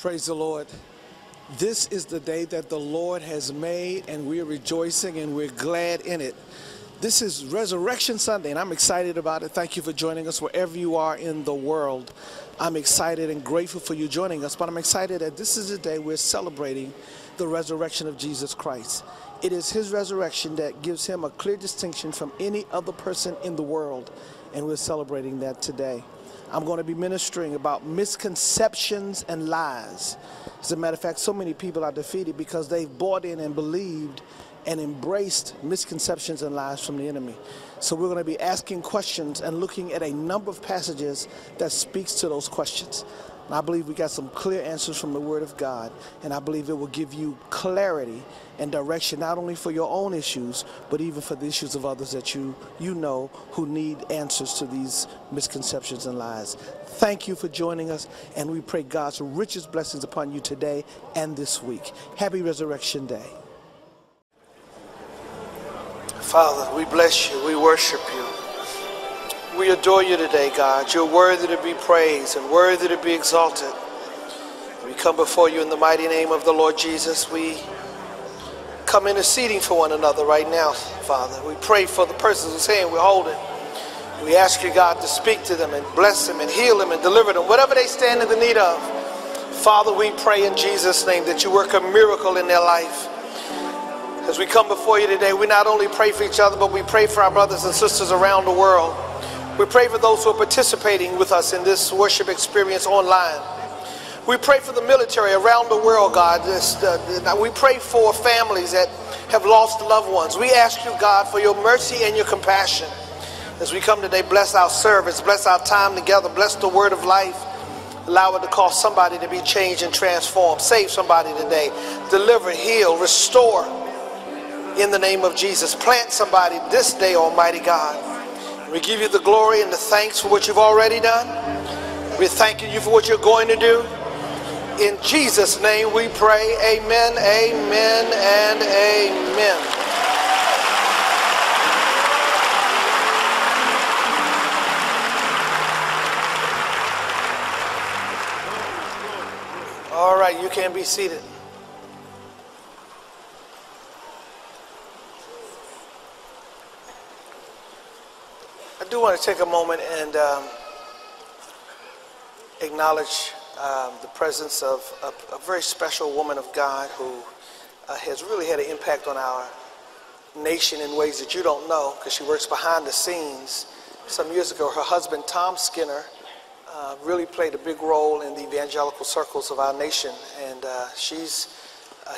Praise the Lord. This is the day that the Lord has made, and we're rejoicing and we're glad in it. This is Resurrection Sunday, and I'm excited about it. Thank you for joining us wherever you are in the world. I'm excited and grateful for you joining us, but I'm excited that this is the day we're celebrating the resurrection of Jesus Christ. It is his resurrection that gives him a clear distinction from any other person in the world, and we're celebrating that today. I'm going to be ministering about misconceptions and lies. As a matter of fact, so many people are defeated because they've bought in and believed and embraced misconceptions and lies from the enemy. So we're going to be asking questions and looking at a number of passages that speaks to those questions. And I believe we got some clear answers from the Word of God, and I believe it will give you clarity and direction, not only for your own issues, but even for the issues of others that you know who need answers to these misconceptions and lies. Thank you for joining us, and we pray God's richest blessings upon you today and this week. Happy Resurrection Day. Father, we bless you, we worship you. We adore you today, God. You're worthy to be praised and worthy to be exalted. We come before you in the mighty name of the Lord Jesus. We come interceding for one another right now, Father. We pray for the persons whose hand we're holding. We ask you, God, to speak to them and bless them and heal them and deliver them, whatever they stand in the need of. Father, we pray in Jesus' name that you work a miracle in their life. As we come before you today, we not only pray for each other, but we pray for our brothers and sisters around the world. We pray for those who are participating with us in this worship experience online. We pray for the military around the world, God. We pray for families that have lost loved ones. We ask you, God, for your mercy and your compassion. As we come today, bless our service, bless our time together, bless the word of life. Allow it to cause somebody to be changed and transformed. Save somebody today. Deliver, heal, restore. In the name of Jesus, plant somebody this day, Almighty God. We give you the glory and the thanks for what you've already done. We're thanking you for what you're going to do. In Jesus' name we pray, amen, amen, and amen. All right, you can be seated. I do want to take a moment and acknowledge the presence of a very special woman of God who has really had an impact on our nation in ways that you don't know, because she works behind the scenes. Some years ago, her husband, Tom Skinner, really played a big role in the evangelical circles of our nation, and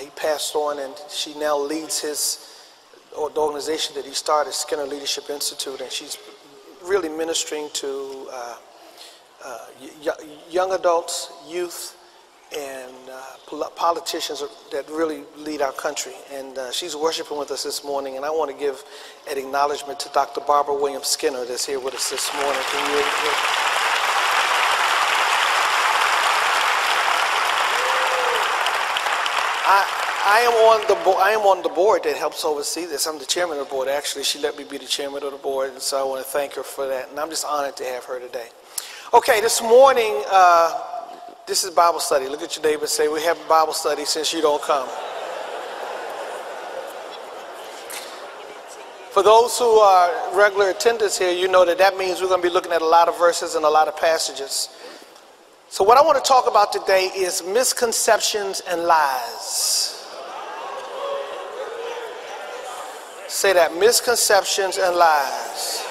he passed on, and she now leads the organization that he started, Skinner Leadership Institute, and she's really ministering to young adults, youth, and politicians that really lead our country. And she's worshiping with us this morning, and I want to give an acknowledgement to Dr. Barbara Williams Skinner that's here with us this morning. I am on the board that helps oversee this. I'm the chairman of the board. Actually, she let me be the chairman of the board, and so I want to thank her for that. And I'm just honored to have her today. Okay, this morning, this is Bible study. Look at your neighbor and say, we have Bible study since you don't come. For those who are regular attenders here, you know that means we're going to be looking at a lot of verses and a lot of passages. So what I want to talk about today is misconceptions and lies. Say that, misconceptions and lies.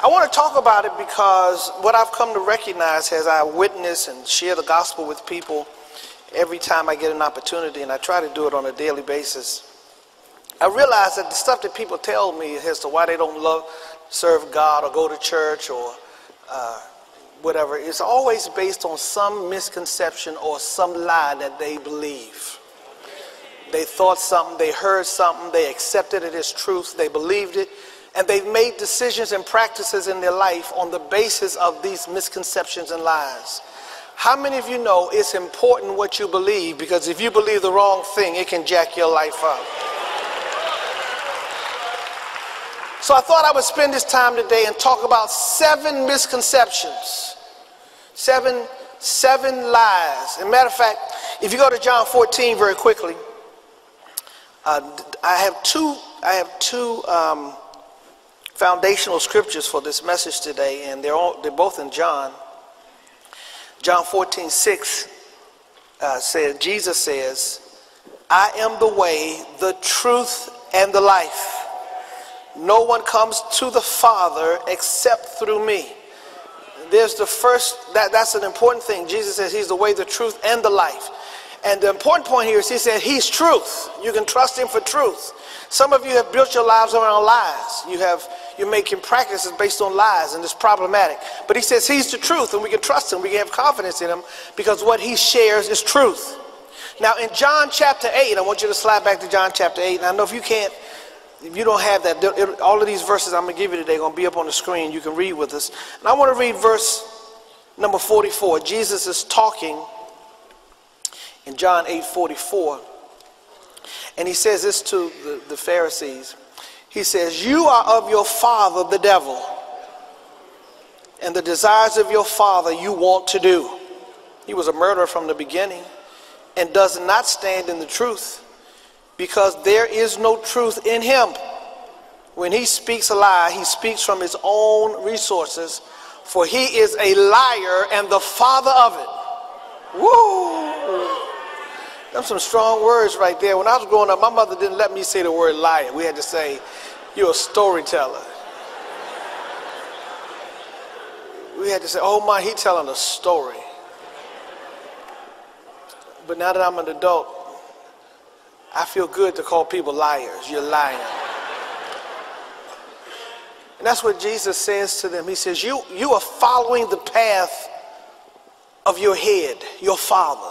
I want to talk about it because what I've come to recognize as I witness and share the gospel with people every time I get an opportunity, and I try to do it on a daily basis, I realize that the stuff that people tell me as to why they don't serve God or go to church or whatever, is always based on some misconception or some lie that they believe. They thought something, they heard something, they accepted it as truth, they believed it, and they've made decisions and practices in their life on the basis of these misconceptions and lies. How many of you know it's important what you believe, because if you believe the wrong thing, it can jack your life up? So I thought I would spend this time today and talk about 7 misconceptions. 7 seven lies. As a matter of fact, if you go to John 14 very quickly, I have two foundational scriptures for this message today, and they're both in John. John 14:6 says, Jesus says, "I am the way, the truth, and the life. No one comes to the Father except through me." There's the first, that's an important thing. Jesus says he's the way, the truth, and the life. And the important point here is he said he's truth. You can trust him for truth. Some of you have built your lives around lies. You're making practices based on lies, and it's problematic. But he says he's the truth, and we can trust him. We can have confidence in him because what he shares is truth. Now in John chapter 8, I want you to slide back to John chapter 8. And I know if you don't have that, all of these verses I'm going to give you today are going to be up on the screen. You can read with us. And I want to read verse number 44. Jesus is talking in John 8:44. And he says this to the Pharisees. He says, "You are of your father, the devil, and the desires of your father you want to do. He was a murderer from the beginning and does not stand in the truth, because there is no truth in him. When he speaks a lie, he speaks from his own resources, for he is a liar and the father of it." Woo! That's some strong words right there. When I was growing up, my mother didn't let me say the word liar. We had to say, "You're a storyteller." We had to say, "Oh my, he's telling a story." But now that I'm an adult, I feel good to call people liars. You're lying. And that's what Jesus says to them. He says, you are following the path of your head, your father.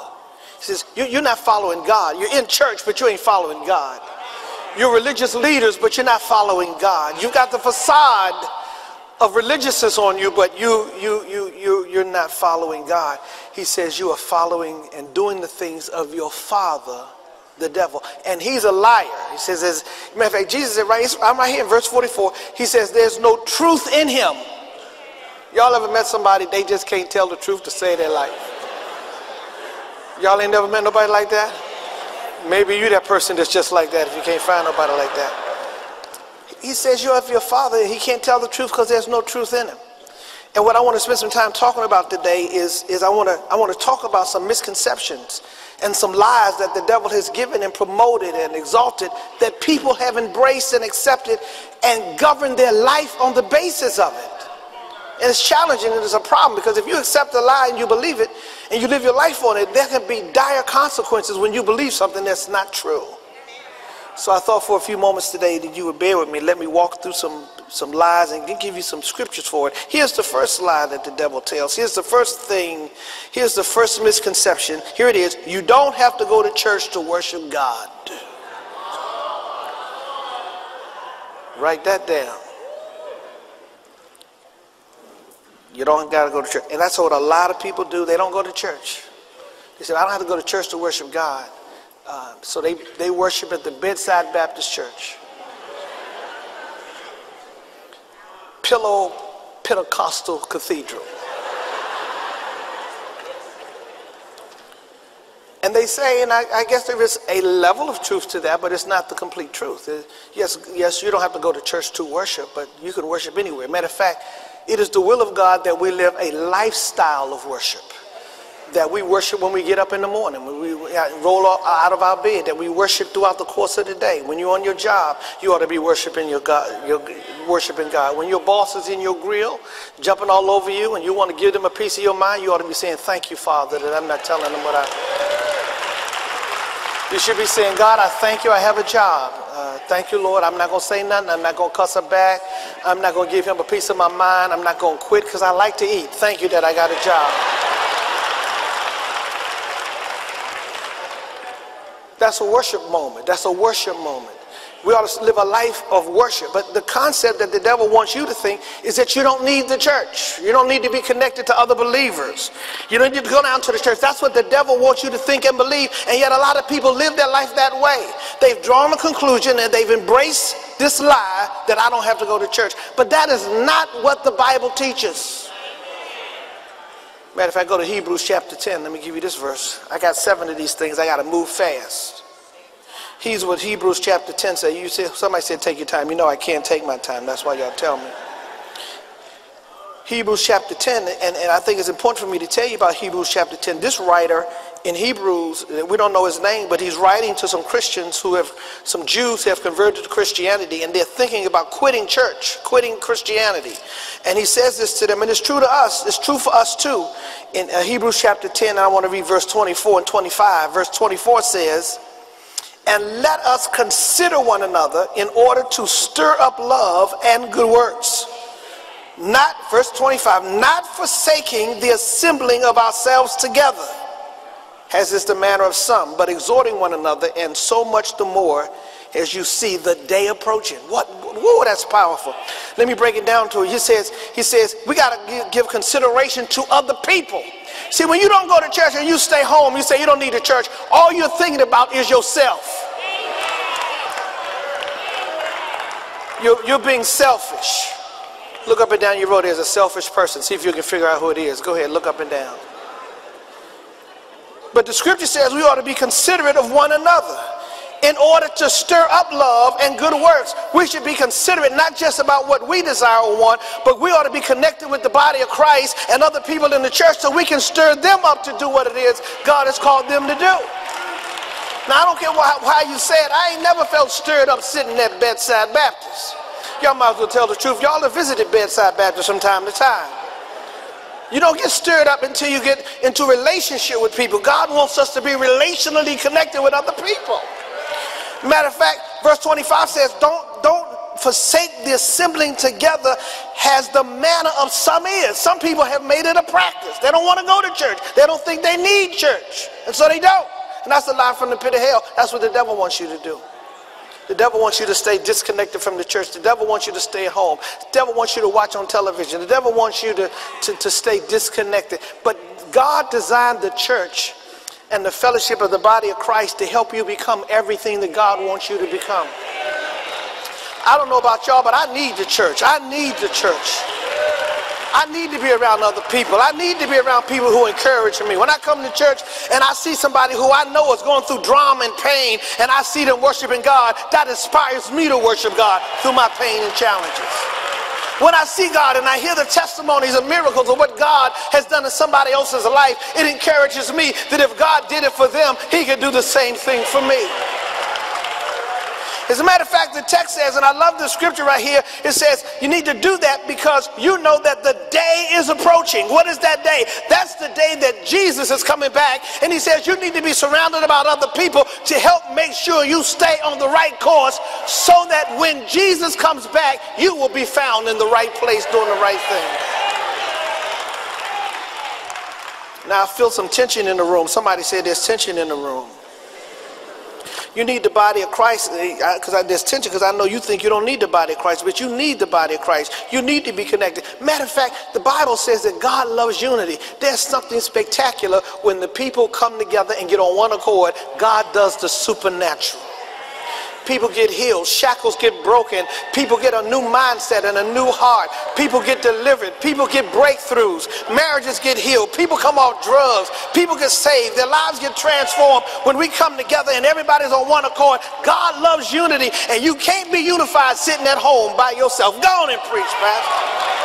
He says, you're not following God. You're in church, but you ain't following God. You're religious leaders, but you're not following God. You've got the facade of religiousness on you, but you're not following God. He says you are following and doing the things of your father, the devil, and he's a liar. He says, as a matter of fact, Jesus said, right, I'm right here in verse 44. He says, "There's no truth in him." Y'all ever met somebody they just can't tell the truth to save their life? Y'all ain't never met nobody like that? Maybe you that person that's just like that if you can't find nobody like that. He says, "You're of your father," and he can't tell the truth because there's no truth in him. And what I want to spend some time talking about today is I want to talk about some misconceptions and some lies that the devil has given and promoted and exalted that people have embraced and accepted and governed their life on the basis of it. And it's challenging and it's a problem, because if you accept a lie and you believe it and you live your life on it, there can be dire consequences when you believe something that's not true. So I thought for a few moments today that you would bear with me. Let me walk through some lies and give you some scriptures for it. Here's the first lie that the devil tells. Here's the first thing. Here's the first misconception. Here it is. You don't have to go to church to worship God. Write that down. You don't got to go to church. And that's what a lot of people do. They don't go to church. They say, "I don't have to go to church to worship God." So they worship at the Bedside Baptist Church, Pillow Pentecostal Cathedral. And they say, and I guess there is a level of truth to that, but it's not the complete truth. Yes, you don't have to go to church to worship, but you can worship anywhere. Matter of fact, it is the will of God that we live a lifestyle of worship. That we worship when we get up in the morning, when we roll out of our bed, that we worship throughout the course of the day. When you're on your job, you ought to be worshiping God. When your boss is in your grill, jumping all over you, and you want to give them a piece of your mind, you ought to be saying, "Thank you, Father, that I'm not telling them what I..." You should be saying, "God, I thank you, I have a job. Thank you, Lord. I'm not going to say nothing. I'm not going to cuss her back. I'm not going to give him a piece of my mind. I'm not going to quit because I like to eat. Thank you that I got a job." That's a worship moment. That's a worship moment. We ought to live a life of worship. But the concept that the devil wants you to think is that you don't need the church. You don't need to be connected to other believers. You don't need to go down to the church. That's what the devil wants you to think and believe. And yet a lot of people live their life that way. They've drawn a conclusion and they've embraced this lie that I don't have to go to church. But that is not what the Bible teaches. Matter of fact, go to Hebrews chapter 10. Let me give you this verse. I got 7 of these things. I got to move fast. Here's what Hebrews chapter 10 says. You say, somebody said, take your time. You know I can't take my time. That's why y'all tell me. Hebrews chapter 10, and I think it's important for me to tell you about Hebrews chapter 10. This writer in Hebrews, we don't know his name, but he's writing to some Christians who have, some Jews who have converted to Christianity, and they're thinking about quitting church, quitting Christianity. And he says this to them, and it's true to us, it's true for us too. In Hebrews chapter 10, I want to read verse 24 and 25. Verse 24 says, and let us consider one another in order to stir up love and good works. Not, verse 25, not forsaking the assembling of ourselves together, as is the manner of some, but exhorting one another, and so much the more as you see the day approaching. What? Whoa, that's powerful. Let me break it down to you. He says, we got to give consideration to other people. See, when you don't go to church and you stay home, you say you don't need a church, all you're thinking about is yourself. You're being selfish. Look up and down your road. There's a selfish person. See if you can figure out who it is. Go ahead, look up and down. But the scripture says we ought to be considerate of one another in order to stir up love and good works. We should be considerate not just about what we desire or want, but we ought to be connected with the body of Christ and other people in the church so we can stir them up to do what it is God has called them to do. Now, I don't care how you say it. I ain't never felt stirred up sitting at Bedside Baptist. Y'all might as well tell the truth. Y'all have visited Bedside Baptist from time to time. You don't get stirred up until you get into relationship with people. God wants us to be relationally connected with other people. Matter of fact, verse 25 says, don't forsake the assembling together as the manner of some is. Some people have made it a practice. They don't want to go to church. They don't think they need church. And so they don't. And that's a lie from the pit of hell. That's what the devil wants you to do. The devil wants you to stay disconnected from the church. The devil wants you to stay at home. The devil wants you to watch on television. The devil wants you to stay disconnected. But God designed the church and the fellowship of the body of Christ to help you become everything that God wants you to become. I don't know about y'all, but I need the church. I need the church. I need to be around other people. I need to be around people who encourage me. When I come to church and I see somebody who I know is going through drama and pain, and I see them worshiping God, that inspires me to worship God through my pain and challenges. When I see God and I hear the testimonies and miracles of what God has done in somebody else's life, it encourages me that if God did it for them, he could do the same thing for me. As a matter of fact, the text says, and I love the scripture right here, it says you need to do that because you know that the day is approaching. What is that day? That's the day that Jesus is coming back, and he says you need to be surrounded about other people to help make sure you stay on the right course so that when Jesus comes back, you will be found in the right place doing the right thing. Now I feel some tension in the room. Somebody said there's tension in the room. You need the body of Christ, because there's tension, because I know you think you don't need the body of Christ, but you need the body of Christ. You need to be connected. Matter of fact, the Bible says that God loves unity. There's something spectacular when the people come together and get on one accord. God does the supernatural. People get healed, shackles get broken, people get a new mindset and a new heart, people get delivered, people get breakthroughs, marriages get healed, people come off drugs, people get saved, their lives get transformed when we come together and everybody's on one accord. God loves unity, and you can't be unified sitting at home by yourself. Go on and preach, Pastor.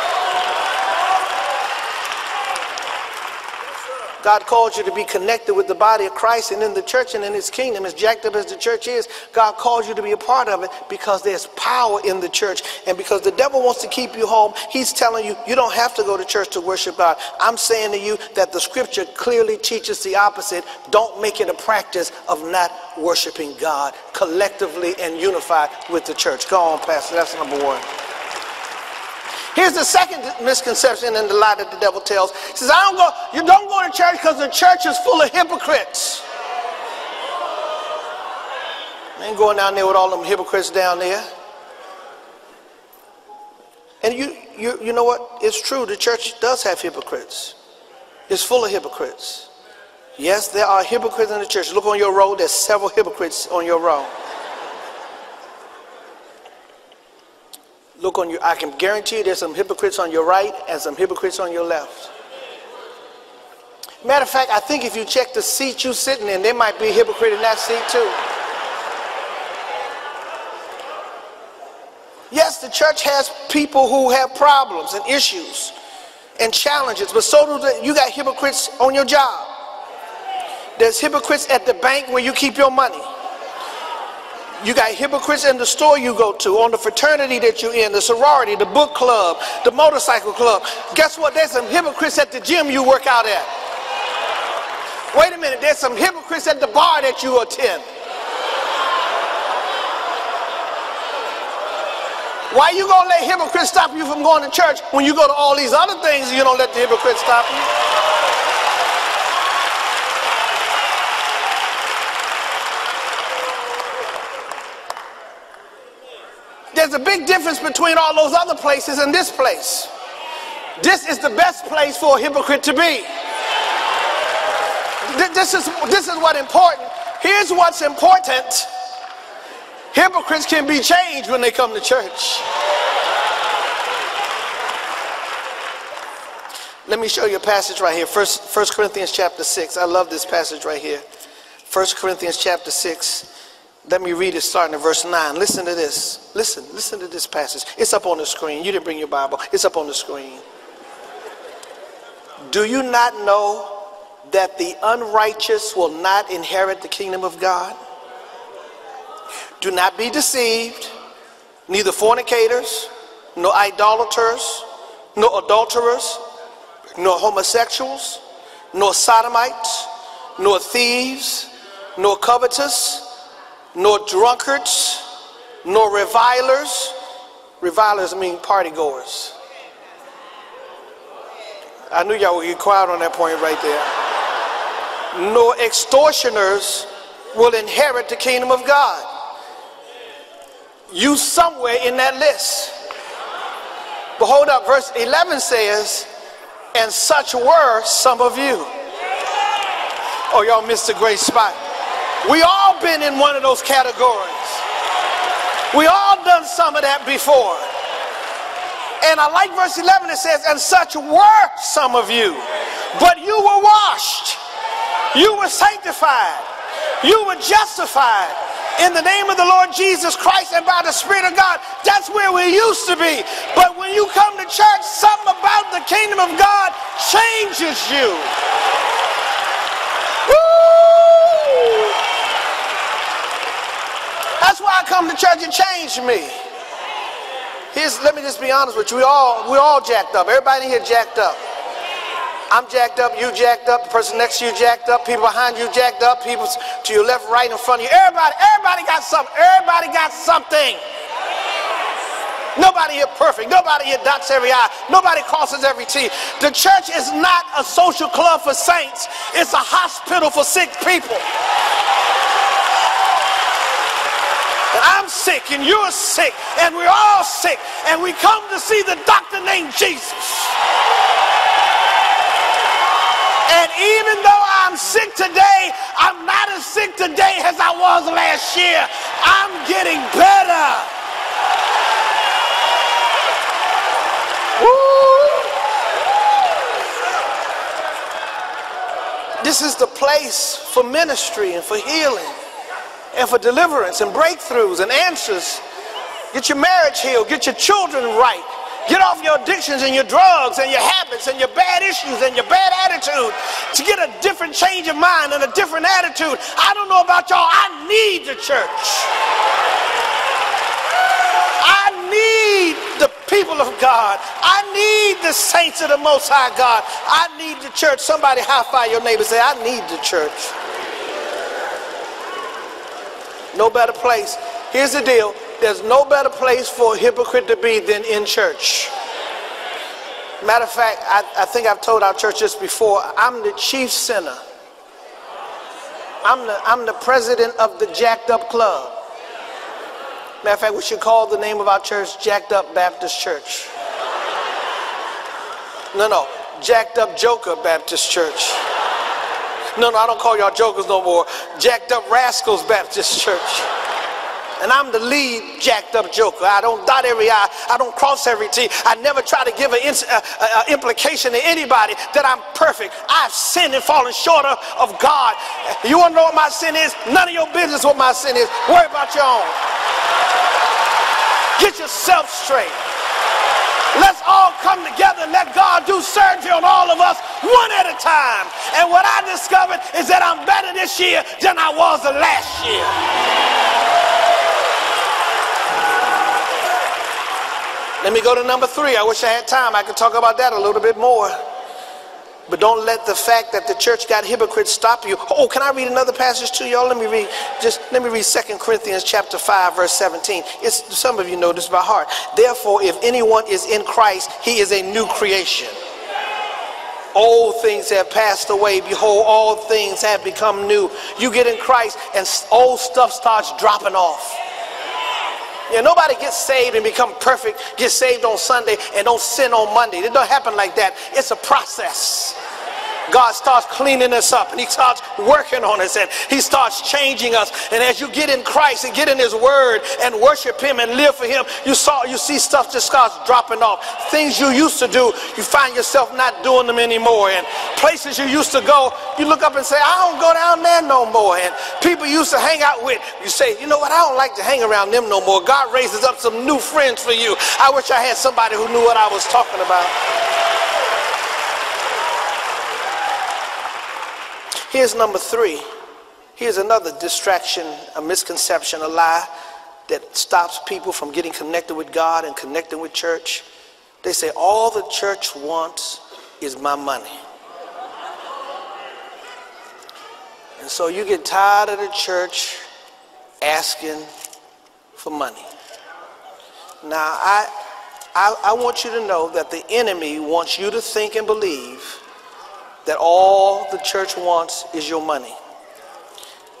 God called you to be connected with the body of Christ and in the church and in his kingdom. As jacked up as the church is, God called you to be a part of it because there's power in the church. And because the devil wants to keep you home, he's telling you, you don't have to go to church to worship God. I'm saying to you that the scripture clearly teaches the opposite. Don't make it a practice of not worshiping God collectively and unified with the church. Go on, Pastor. That's number 1. Here's the second misconception and the lie that the devil tells. He says, you don't go to church because the church is full of hypocrites. I ain't going down there with all them hypocrites down there. And you know what? It's true, the church does have hypocrites. It's full of hypocrites. Yes, there are hypocrites in the church. Look on your road, there's several hypocrites on your road. Look on your, I can guarantee you there's some hypocrites on your right and some hypocrites on your left. Matter of fact, I think if you check the seat you're sitting in, there might be a hypocrite in that seat too. Yes, the church has people who have problems and issues and challenges, but so do you got hypocrites on your job. There's hypocrites at the bank where you keep your money. You got hypocrites in the store you go to, on the fraternity that you're in, the sorority, the book club, the motorcycle club. Guess what? There's some hypocrites at the gym you work out at. Wait a minute, there's some hypocrites at the bar that you attend. Why you gonna let hypocrites stop you from going to church when you go to all these other things? You don't let the hypocrites stop you. There's a big difference between all those other places and this place. This is the best place for a hypocrite to be. This is what's important. Here's what's important. Hypocrites can be changed when they come to church. Let me show you a passage right here. First Corinthians chapter 6. I love this passage right here. 1 Corinthians chapter 6. Let me read it starting at verse 9. Listen to this. Listen to this passage. It's up on the screen. You didn't bring your Bible. It's up on the screen. Do you not know that the unrighteous will not inherit the kingdom of God? Do not be deceived, neither fornicators, nor idolaters, nor adulterers, nor homosexuals, nor sodomites, nor thieves, nor covetous, nor drunkards, nor revilers. Revilers mean partygoers. I knew y'all would get quiet on that point right there. Nor extortioners will inherit the kingdom of God. You somewhere in that list. But hold up, verse 11 says, and such were some of you. Oh, y'all missed a great spot. We all been in one of those categories. We all done some of that before. And I like verse 11, it says, and such were some of you. But you were washed. You were sanctified. You were justified in the name of the Lord Jesus Christ and by the Spirit of God. That's where we used to be. But when you come to church, something about the kingdom of God changes you. Woo! That's why I come to church. It changed me. Let me just be honest with you. We're all jacked up. Everybody here jacked up. I'm jacked up, you jacked up, the person next to you jacked up, people behind you jacked up, people to your left, right, in front of you. Everybody got something. Everybody got something. Nobody here perfect. Nobody here dots every I. Nobody crosses every T. The church is not a social club for saints. It's a hospital for sick people. And I'm sick, and you're sick, and we're all sick, and we come to see the doctor named Jesus. And even though I'm sick today, I'm not as sick today as I was last year. I'm getting better. Woo. This is the place for ministry and for healing and for deliverance and breakthroughs and answers. Get your marriage healed. Get your children right. Get off your addictions and your drugs and your habits and your bad issues and your bad attitude to get a different change of mind and a different attitude. I don't know about y'all. I need the church. I need the people of God. I need the saints of the Most High God. I need the church. Somebody high-five your neighbor and say, I need the church. No better place. Here's the deal. There's no better place for a hypocrite to be than in church. Matter of fact, I think I've told our church this before. I'm the chief sinner. I'm the president of the Jacked Up Club. Matter of fact, we should call the name of our church Jacked Up Baptist Church. No, Jacked Up Joker Baptist Church. No, I don't call y'all jokers no more. Jacked Up Rascals Baptist Church. and I'm the lead jacked up joker. I don't dot every I, I don't cross every T. I never try to give an implication to anybody that I'm perfect. I've sinned and fallen short of God. You want to know what my sin is? None of your business what my sin is. Worry about your own. Get yourself straight. Let's all come together and let God do surgery on all of us one at a time. And what I discovered is that I'm better this year than I was the last year. Let me go to number 3. I wish I had time. I could talk about that a little bit more. But don't let the fact that the church got hypocrites stop you. Oh, can I read another passage to y'all? Let me read 2 Corinthians chapter 5, verse 17. It's, some of you know this by heart. Therefore, if anyone is in Christ, he is a new creation. Old things have passed away. Behold, all things have become new. You get in Christ and old stuff starts dropping off. Yeah, nobody gets saved and become perfect, gets saved on Sunday and don't sin on Monday. It don't happen like that. It's a process. God starts cleaning us up and he starts working on us and he starts changing us. And as you get in Christ and get in his word and worship him and live for him, you see stuff just starts dropping off. Things you used to do, you find yourself not doing them anymore. And places you used to go, you look up and say, I don't go down there no more. And people you used to hang out with, you say, you know what, I don't like to hang around them no more. God raises up some new friends for you. I wish I had somebody who knew what I was talking about. Here's number 3. Here's another distraction, a misconception, a lie that stops people from getting connected with God and connecting with church. They say, all the church wants is my money. And so you get tired of the church asking for money. Now, I want you to know that the enemy wants you to think and believe that all the church wants is your money.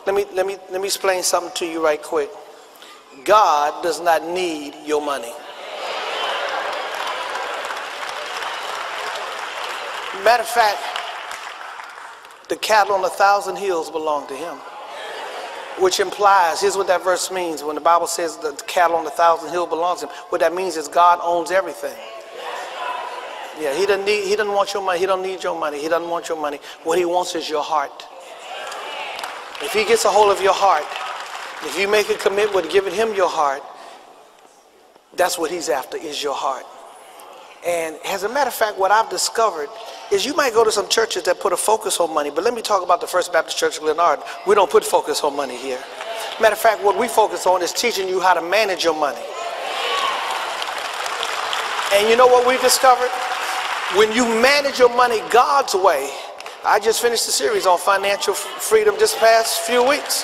Let me explain something to you right quick. God does not need your money. Matter of fact, the cattle on 1,000 hills belong to him. Which implies, here's what that verse means. When the Bible says that the cattle on 1,000 hills belongs to him, what that means is God owns everything. Yeah, he doesn't want your money. He don't need your money. He doesn't want your money. What he wants is your heart. If he gets a hold of your heart, if you make a commitment to giving him your heart, that's what he's after, is your heart. And as a matter of fact, what I've discovered is you might go to some churches that put a focus on money, but let me talk about the First Baptist Church of Glenarden. We don't put focus on money here. Matter of fact, what we focus on is teaching you how to manage your money. And you know what we've discovered? When you manage your money God's way, I just finished a series on financial freedom just past few weeks.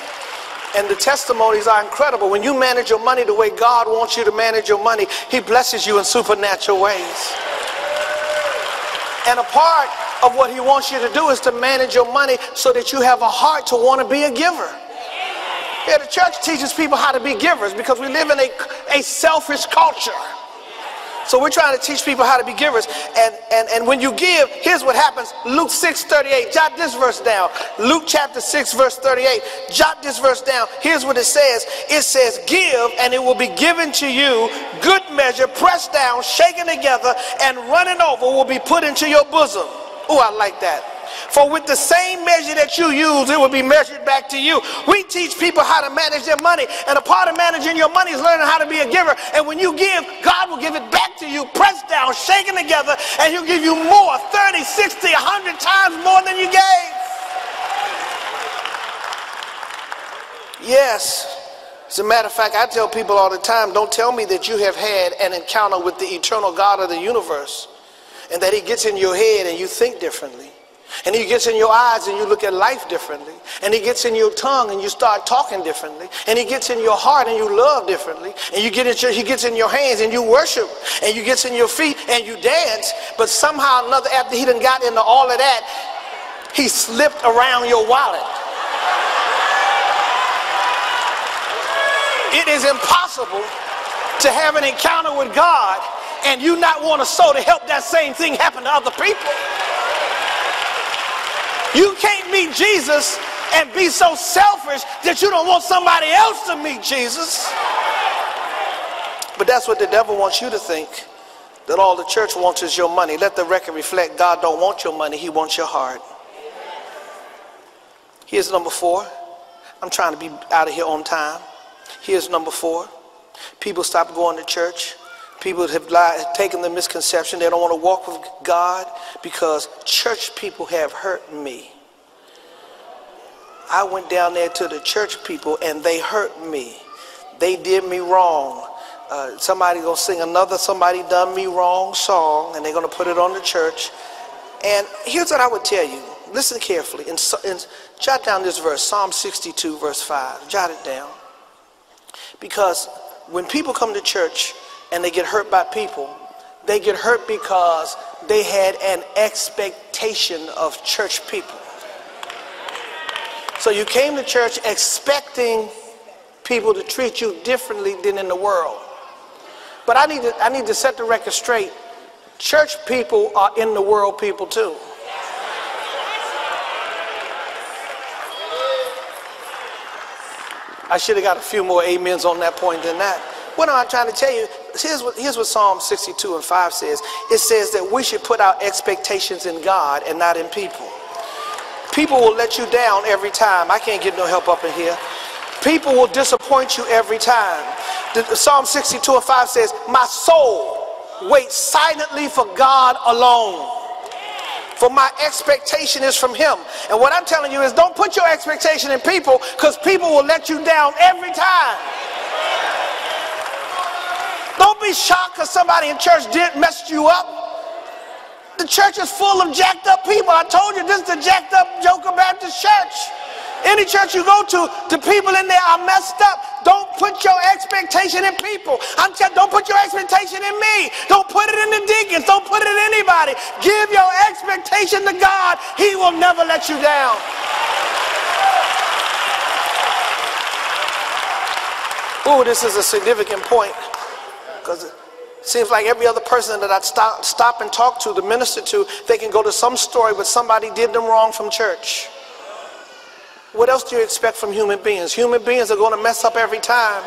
And the testimonies are incredible. When you manage your money the way God wants you to manage your money, he blesses you in supernatural ways. And a part of what he wants you to do is to manage your money so that you have a heart to want to be a giver. Yeah, the church teaches people how to be givers because we live in a selfish culture. So we're trying to teach people how to be givers. And when you give, here's what happens. Luke 6:38, jot this verse down. Luke chapter 6, verse 38, jot this verse down. Here's what it says. It says, give, and it will be given to you. Good measure, pressed down, shaken together, and running over will be put into your bosom. Oh, I like that. For with the same measure that you use, it will be measured back to you. We teach people how to manage their money, and a part of managing your money is learning how to be a giver. And when you give, God will give it back to you, pressed down, shaken together, and he'll give you more, 30, 60, 100 times more than you gave. Yes. As a matter of fact, I tell people all the time, don't tell me that you have had an encounter with the eternal God of the universe and that he gets in your head and you think differently. And he gets in your eyes and you look at life differently. And he gets in your tongue and you start talking differently. And he gets in your heart and you love differently. And you get he gets in your hands and you worship. And you gets in your feet and you dance. But somehow or another, after he done got into all of that, he slipped around your wallet. It is impossible to have an encounter with God and you not want to sow to help that same thing happen to other people. You can't meet Jesus and be so selfish that you don't want somebody else to meet Jesus. But that's what the devil wants you to think, that all the church wants is your money. Let the record reflect, God don't want your money, he wants your heart. Here's number four. I'm trying to be out of here on time. Here's number four. People stop going to church. People have taken the misconception they don't want to walk with God because church people have hurt me. I went down there to the church people and they hurt me. They did me wrong. Somebody gonna sing another somebody done me wrong song and they're gonna put it on the church. And here's what I would tell you. Listen carefully and jot down this verse, Psalm 62 verse 5. Jot it down. Because when people come to church and they get hurt by people, they get hurt because they had an expectation of church people. So you came to church expecting people to treat you differently than in the world. But I need to set the record straight. Church people are in the world people too. I should have got a few more amens on that point than that. What am I trying to tell you? Here's what Psalm 62 and 5 says. It says that we should put our expectations in God and not in people. People will let you down every time. I can't get no help up in here. People will disappoint you every time. Psalm 62 and 5 says, my soul waits silently for God alone, for my expectation is from him. And what I'm telling you is, don't put your expectation in people, because people will let you down every time. Don't be shocked because somebody in church messed you up. The church is full of jacked up people. I told you, this is the jacked up Joker Baptist church. Any church you go to, the people in there are messed up. Don't put your expectation in people. Don't put your expectation in me. Don't put it in the deacons. Don't put it in anybody. Give your expectation to God. He will never let you down. Ooh, this is a significant point, because it seems like every other person that I stop and talk to, the minister to, they can go to some story where somebody did them wrong from church. What else do you expect from human beings? Human beings are going to mess up every time.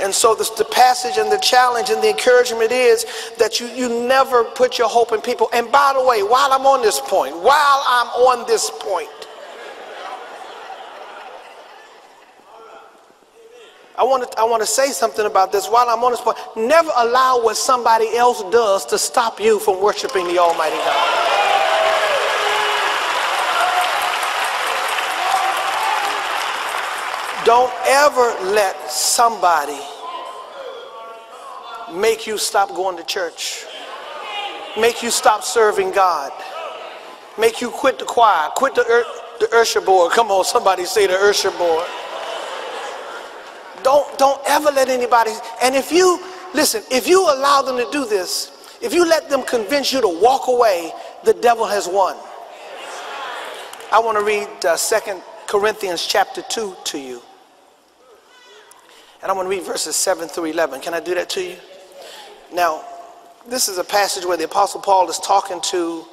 And so the passage and the challenge and the encouragement is that you never put your hope in people. And by the way, while I'm on this point, I want to say something about this. While I'm on this point, never allow what somebody else does to stop you from worshiping the Almighty God. Don't ever let somebody make you stop going to church, make you stop serving God, make you quit the choir, quit the Ursher board. Come on, somebody say the Ursher board. Don't ever let anybody, and if you allow them to do this, if you let them convince you to walk away, the devil has won. I want to read 2 Corinthians chapter 2 to you. And I'm going to read verses 7 through 11. Can I do that to you? Now, this is a passage where the Apostle Paul is talking to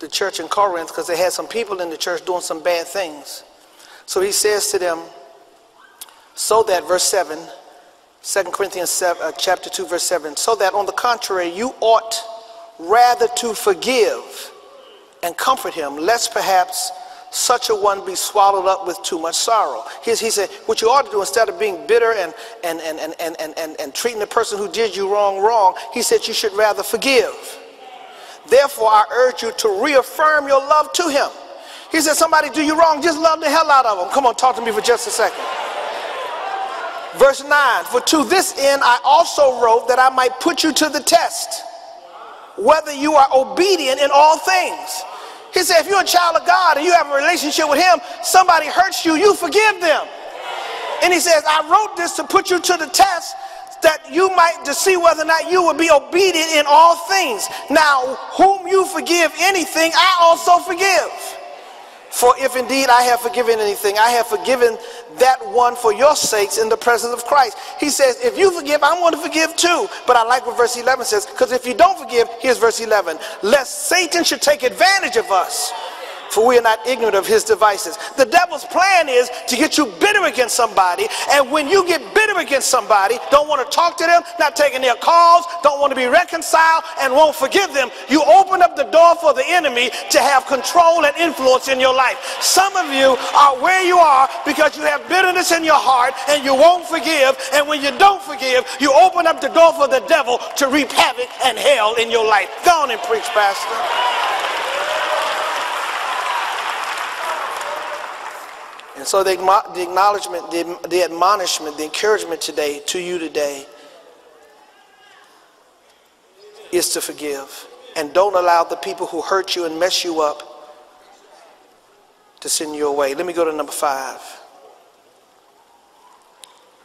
the church in Corinth because they had some people in the church doing some bad things. So he says to them, so that, verse 7, 2 Corinthians chapter 2, verse 7, so that on the contrary, you ought rather to forgive and comfort him, lest perhaps such a one be swallowed up with too much sorrow. He said, what you ought to do, instead of being bitter and treating the person who did you wrong, he said you should rather forgive. Therefore, I urge you to reaffirm your love to him. He said, somebody do you wrong, just love the hell out of them. Come on, talk to me for just a second. Verse 9, for to this end I also wrote that I might put you to the test, whether you are obedient in all things. He said, if you're a child of God and you have a relationship with him, somebody hurts you, you forgive them. And he says, I wrote this to put you to the test, that you might to see whether or not you will be obedient in all things. Now, whom you forgive anything, I also forgive. For if indeed I have forgiven anything, I have forgiven that one for your sakes in the presence of Christ. He says, if you forgive, I'm going to forgive too. But I like what verse 11 says, because if you don't forgive, here's verse 11, lest Satan should take advantage of us. for we are not ignorant of his devices. The devil's plan is to get you bitter against somebody, and when you get bitter against somebody, don't want to talk to them, not taking their calls, don't want to be reconciled, and won't forgive them, you open up the door for the enemy to have control and influence in your life. Some of you are where you are because you have bitterness in your heart and you won't forgive, and when you don't forgive, you open up the door for the devil to reap havoc and hell in your life. Go on and preach, Pastor. And so the acknowledgement, the admonishment, the encouragement today to you today is to forgive, and don't allow the people who hurt you and mess you up to send you away. Let me go to number 5.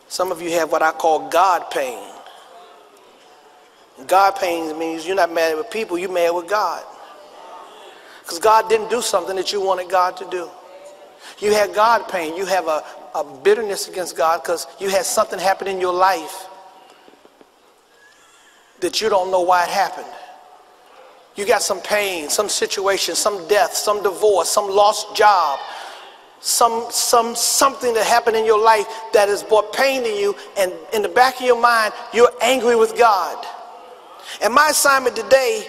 Some of you have what I call God pain. God pain means you're not mad with people, you're mad with God, because God didn't do something that you wanted God to do. You had God pain. You have a bitterness against God because you had something happen in your life that you don't know why it happened. You got some pain, some situation, some death, some divorce, some lost job, something that happened in your life that has brought pain to you, and in the back of your mind, you're angry with God. And my assignment today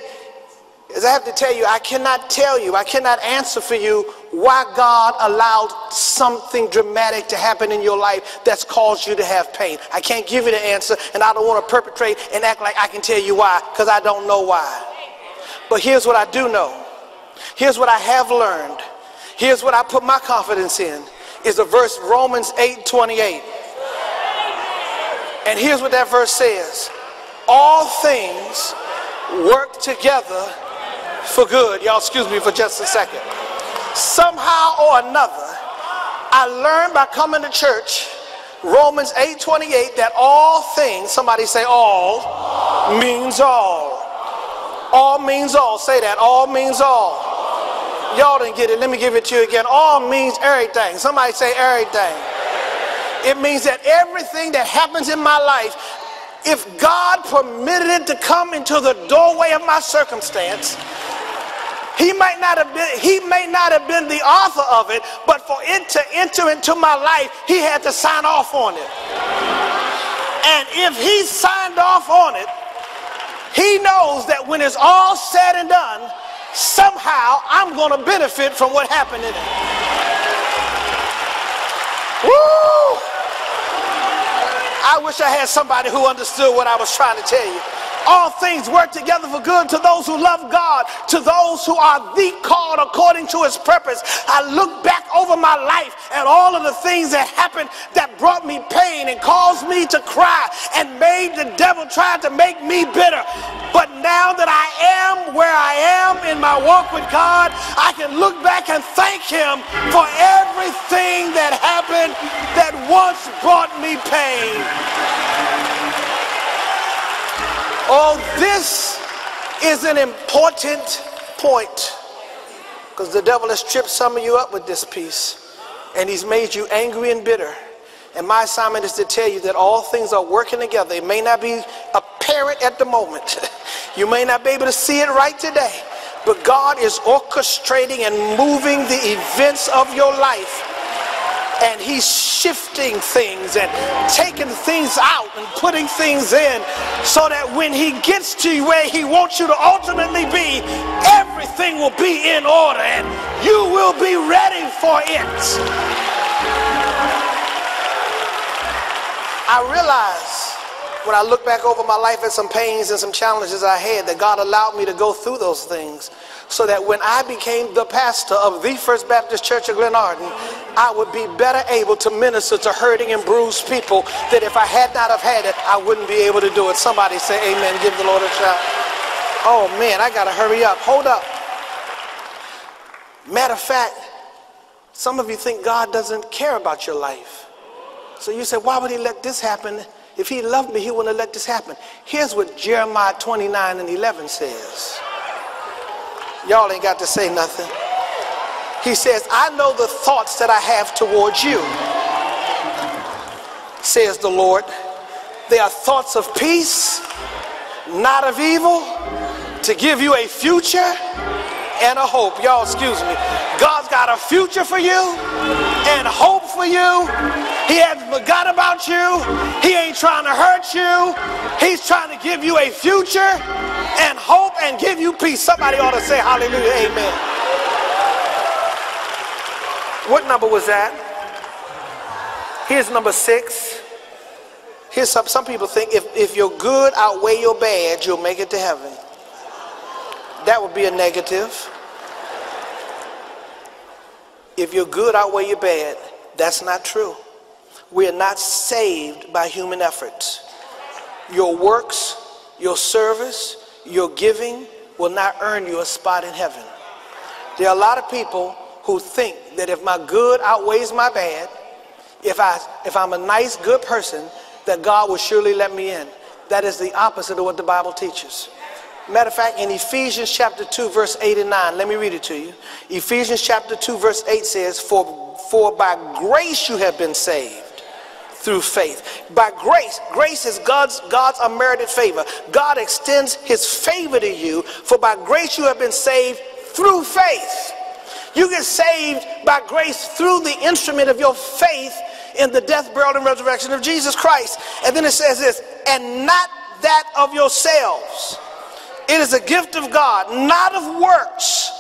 is I have to tell you, I cannot tell you, I cannot answer for you why God allowed something dramatic to happen in your life that's caused you to have pain. I can't give you the answer, and I don't want to perpetrate and act like I can tell you why, because I don't know why. But here's what I do know. Here's what I have learned. Here's what I put my confidence in, is the verse Romans 8:28. And here's what that verse says. All things work together for good. Y'all excuse me for just a second. Somehow or another, I learned by coming to church, Romans 8:28, that all things, somebody say all, means all. All means all. Say that. All means all. Y'all didn't get it. Let me give it to you again. All means everything. Somebody say everything. It means that everything that happens in my life, if God permitted it to come into the doorway of my circumstance, He may not have been the author of it, but for it to enter into my life, He had to sign off on it. And if He signed off on it, He knows that when it's all said and done, somehow I'm going to benefit from what happened in it. Woo! I wish I had somebody who understood what I was trying to tell you. All things work together for good to those who love God, to those who are the called according to His purpose. I look back over my life and all of the things that happened that brought me pain and caused me to cry and made the devil try to make me bitter. But now that I am where I am in my walk with God, I can look back and thank Him for everything that happened that once brought me pain. Oh, this is an important point, because the devil has tripped some of you up with this piece, and he's made you angry and bitter. And my assignment is to tell you that all things are working together. It may not be apparent at the moment. You may not be able to see it right today, but God is orchestrating and moving the events of your life. And He's shifting things and taking things out and putting things in, so that when He gets to where He wants you to ultimately be, everything will be in order and you will be ready for it. I realize when I look back over my life at some pains and some challenges I had, that God allowed me to go through those things, so that when I became the pastor of the First Baptist Church of Glenarden, I would be better able to minister to hurting and bruised people that if I had not have had it, I wouldn't be able to do it. Somebody say amen. Give the Lord a shout. Oh man, I gotta hurry up. Hold up. Matter of fact, some of you think God doesn't care about your life. So you say, why would He let this happen? If He loved me, He wouldn't have let this happen. Here's what Jeremiah 29:11 says. Y'all ain't got to say nothing. He says, I know the thoughts that I have towards you, says the Lord. They are thoughts of peace, not of evil, to give you a future and a hope. Y'all, excuse me. God's got a future for you and hope for you. He hasn't forgot about you. He ain't trying to hurt you. He's trying to give you a future and hope and give you peace. Somebody ought to say hallelujah, amen. What number was that? Here's number 6. Here's some people think if your good outweigh your bad, you'll make it to heaven. That would be a negative. If your good outweigh your bad, that's not true. We are not saved by human efforts. Your works, your service, your giving will not earn you a spot in heaven. There are a lot of people who think that if my good outweighs my bad, if I'm a nice, good person, that God will surely let me in. That is the opposite of what the Bible teaches. Matter of fact, in Ephesians chapter 2, verse 8 and 9, let me read it to you. Ephesians chapter 2, verse 8 says, For by grace you have been saved through faith. By grace. Grace is God's unmerited favor. God extends his favor to you, for by grace you have been saved through faith. You get saved by grace through the instrument of your faith in the death, burial, and resurrection of Jesus Christ. And then it says this, and not that of yourselves. It is a gift of God, not of works,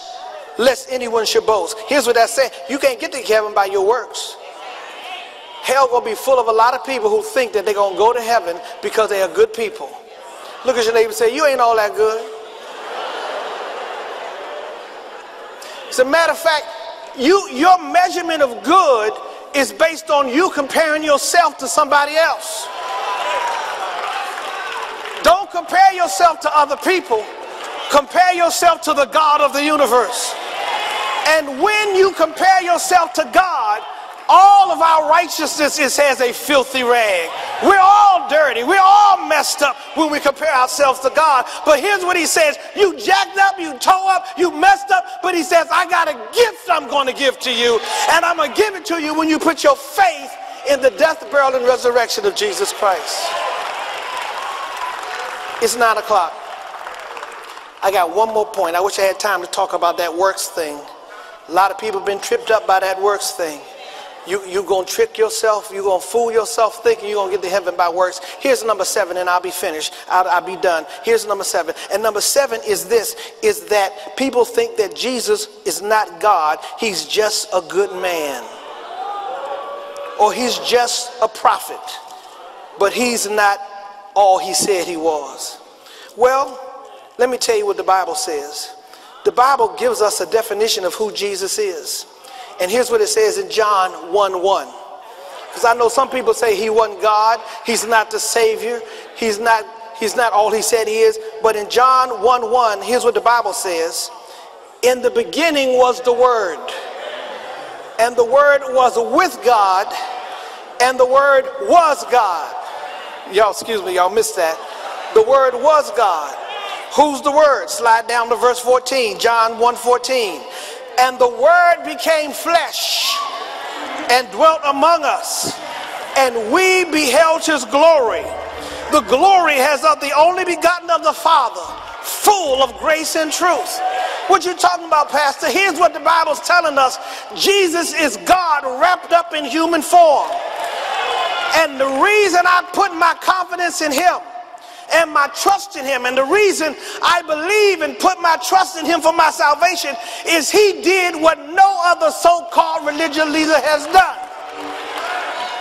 lest anyone should boast. Here's what that's saying. You can't get to heaven by your works. Hell will be full of a lot of people who think that they're going to go to heaven because they are good people. Look at your neighbor and say, you ain't all that good. As a matter of fact, your measurement of good is based on you comparing yourself to somebody else. Don't compare yourself to other people. Compare yourself to the God of the universe. And when you compare yourself to God, all of our righteousness is as a filthy rag. We're all dirty. We're all messed up when we compare ourselves to God. But here's what he says. You jacked up, you tore up, you messed up. But he says, I got a gift I'm going to give to you. And I'm going to give it to you when you put your faith in the death, burial, and resurrection of Jesus Christ. It's 9 o'clock. I got one more point. I wish I had time to talk about that works thing. A lot of people have been tripped up by that works thing. You're going to trick yourself. You're going to fool yourself thinking you're going to get to heaven by works. Here's number 7, and I'll be finished. I'll be done. Here's number 7. And number 7 is this, is that people think that Jesus is not God. He's just a good man. Or he's just a prophet. But he's not all he said he was. Well, let me tell you what the Bible says. The Bible gives us a definition of who Jesus is. And here's what it says in John 1:1. Because I know some people say he wasn't God, he's not the Savior, he's not all he said he is. But in John 1:1, here's what the Bible says. In the beginning was the Word. And the Word was with God. And the Word was God. Y'all, excuse me, y'all missed that. The Word was God. Who's the Word? Slide down to verse 14, John 1:14. And the Word became flesh and dwelt among us, and we beheld his glory. The glory as of the only begotten of the Father, full of grace and truth. What you talking about, Pastor? Here's what the Bible's telling us. Jesus is God wrapped up in human form. And the reason I put my confidence in him and my trust in him, and the reason I believe and put my trust in him for my salvation, is he did what no other so-called religious leader has done.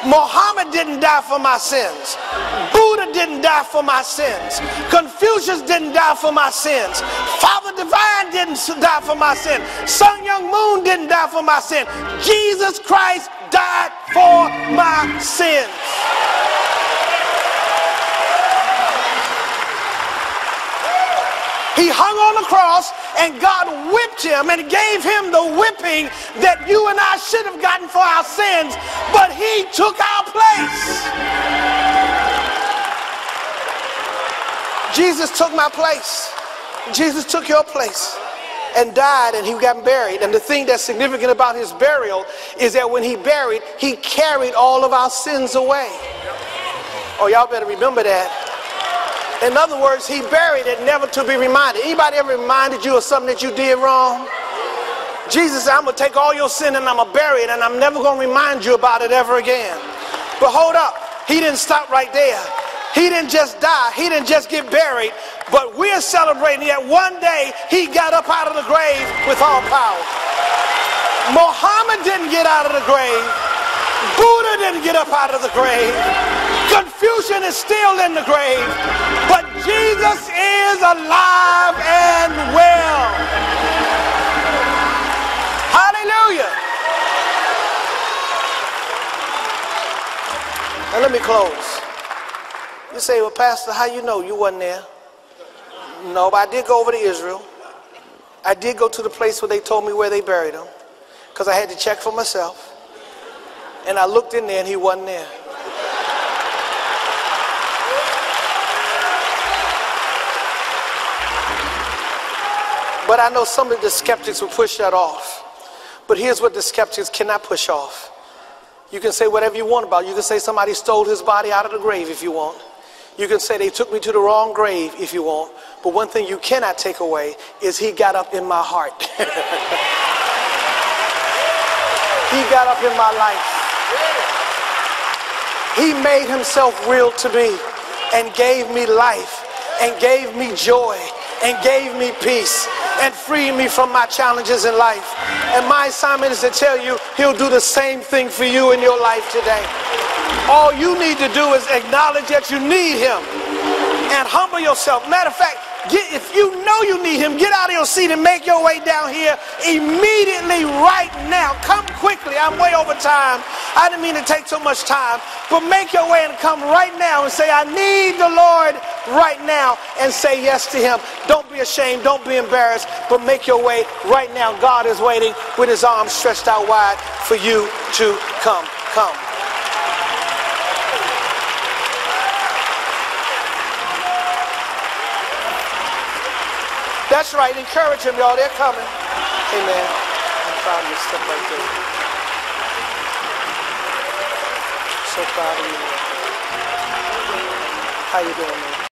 Muhammad didn't die for my sins. Buddha didn't die for my sins. Confucius didn't die for my sins. Father Divine didn't die for my sin. Sun Young Moon didn't die for my sin. Jesus Christ died for my sins. He hung on the cross, and God whipped him and gave him the whipping that you and I should have gotten for our sins, but he took our place. Jesus took my place. Jesus took your place and died, and he got buried. And the thing that's significant about his burial is that when he buried, he carried all of our sins away. Oh, y'all better remember that. In other words, he buried it, never to be reminded. Anybody ever reminded you of something that you did wrong? Jesus said, I'm going to take all your sin and I'm going to bury it, and I'm never going to remind you about it ever again. But hold up. He didn't stop right there. He didn't just die. He didn't just get buried. But we're celebrating that one day he got up out of the grave with all power. Muhammad didn't get out of the grave. Buddha didn't get up out of the grave. Confucian is still in the grave. But Jesus is alive and well. Hallelujah. And let me close. You say, well, Pastor, how you know you wasn't there? No, but I did go over to Israel. I did go to the place where they told me where they buried him, because I had to check for myself. And I looked in there and he wasn't there. But I know some of the skeptics will push that off. But here's what the skeptics cannot push off. You can say whatever you want about it. You can say somebody stole his body out of the grave if you want. You can say they took me to the wrong grave if you want, but one thing you cannot take away is he got up in my heart. He got up in my life. He made himself real to me and gave me life and gave me joy and gave me peace and freed me from my challenges in life. And my assignment is to tell you he'll do the same thing for you in your life today. All you need to do is acknowledge that you need him and humble yourself. Matter of fact, if you know you need him, get out of your seat and make your way down here immediately right now. Come quickly. I'm way over time. I didn't mean to take so much time, but make your way and come right now and say, I need the Lord right now, and say yes to him. Don't be ashamed. Don't be embarrassed, but make your way right now. God is waiting with his arms stretched out wide for you to come. Come. That's right. Encourage them, y'all. They're coming. Amen. I'm proud of your stuff right there. So proud of you. How you doing, man?